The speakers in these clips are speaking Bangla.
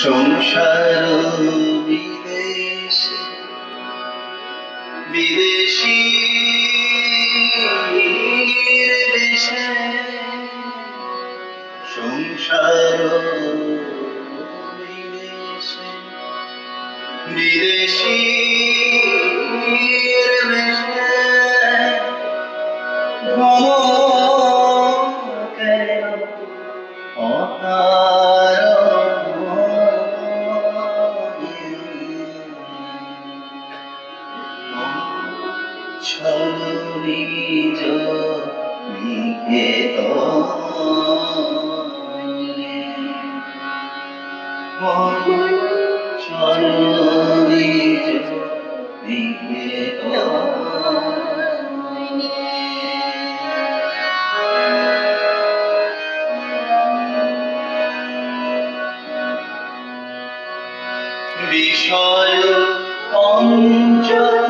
সংসার বিদেশে বিদেশী দেশে সংসার বিদেশে বিদেশী দেশে নিজ নিকেতনে নিজ নিকেতনে বিষয় পঞ্চম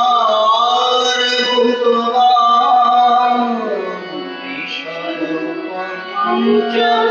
আর সবই কেউ বিষয় অঞ্চল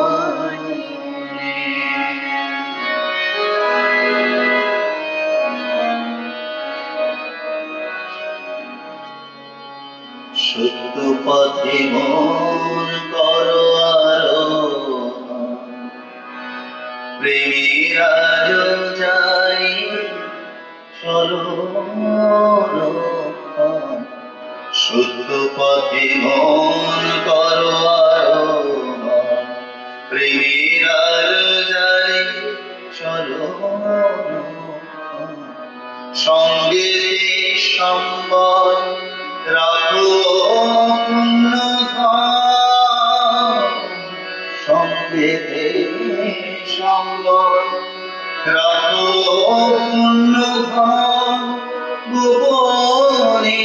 সত্য পথে মন করো আরোহণ প্রেমের আলো যাই চলো সত্য পথে মন করো আরোহণ প্রেমের আলো যাই চলো সঙ্গে সম্বল রাখো সঙ্গেতে সঙ্গ রাখো গোপনে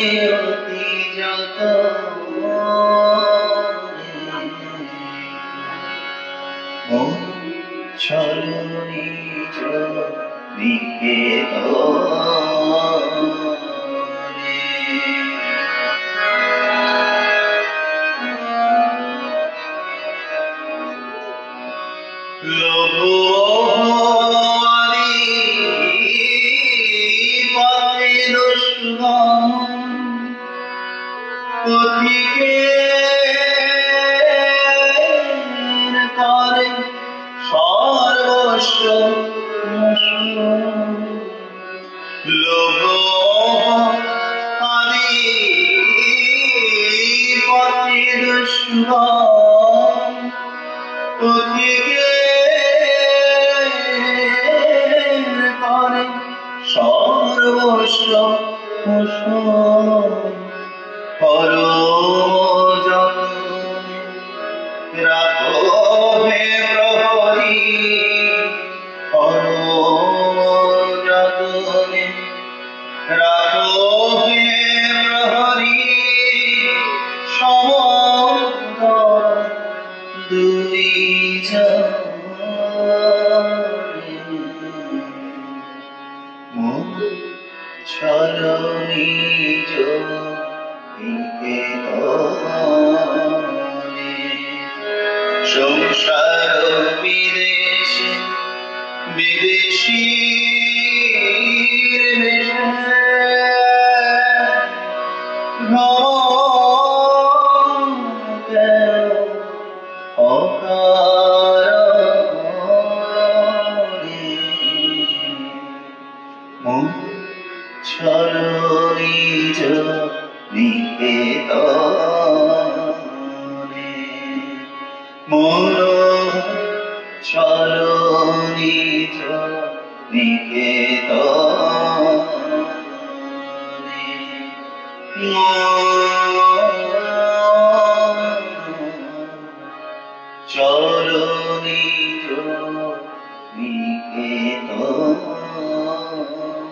অতি যত্নে মন চলো নিজ নিকেতনে No চলনিত নিকেতনে চলনিত নিকেতনে।